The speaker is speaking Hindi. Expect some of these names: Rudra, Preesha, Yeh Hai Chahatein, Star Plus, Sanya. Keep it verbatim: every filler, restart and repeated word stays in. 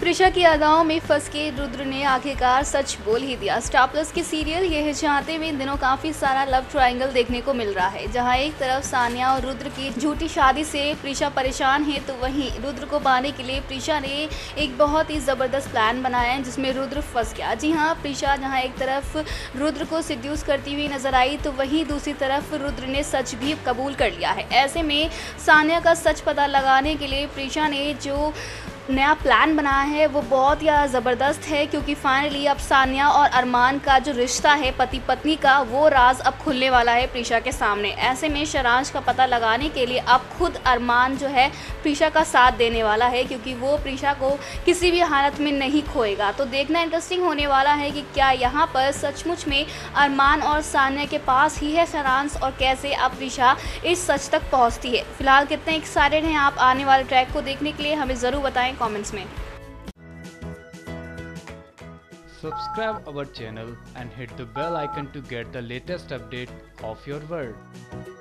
प्रीशा की अदाओं में फंस के रुद्र ने आखिरकार सच बोल ही दिया। स्टार प्लस के सीरियल ये है चाहते में इन दिनों काफ़ी सारा लव ट्रायंगल देखने को मिल रहा है, जहां एक तरफ सान्या और रुद्र की झूठी शादी से प्रीशा परेशान है, तो वहीं रुद्र को पाने के लिए प्रीशा ने एक बहुत ही ज़बरदस्त प्लान बनाया है जिसमें रुद्र फंस गया। जी हाँ, प्रीशा जहाँ एक तरफ रुद्र को सड्यूस करती हुई नजर आई, तो वहीं दूसरी तरफ रुद्र ने सच भी कबूल कर लिया है। ऐसे में सान्या का सच पता लगाने के लिए प्रीशा ने जो नया प्लान बनाया है वो बहुत ही ज़बरदस्त है, क्योंकि फाइनली अब सान्या और अरमान का जो रिश्ता है पति पत्नी का, वो राज अब खुलने वाला है प्रीशा के सामने। ऐसे में शरांश का पता लगाने के लिए अब खुद अरमान जो है प्रीशा का साथ देने वाला है, क्योंकि वो प्रीशा को किसी भी हालत में नहीं खोएगा। तो देखना इंटरेस्टिंग होने वाला है कि क्या यहाँ पर सचमुच में अरमान और सान्या के पास ही है शरांश, और कैसे अब प्रीशा इस सच तक पहुँचती है। फिलहाल कितने एक्साइटेड हैं आप आने वाले ट्रैक को देखने के लिए, हमें ज़रूर बताएँ कमेंट्स में। Subscribe our channel and hit the bell icon to get the latest update of your world.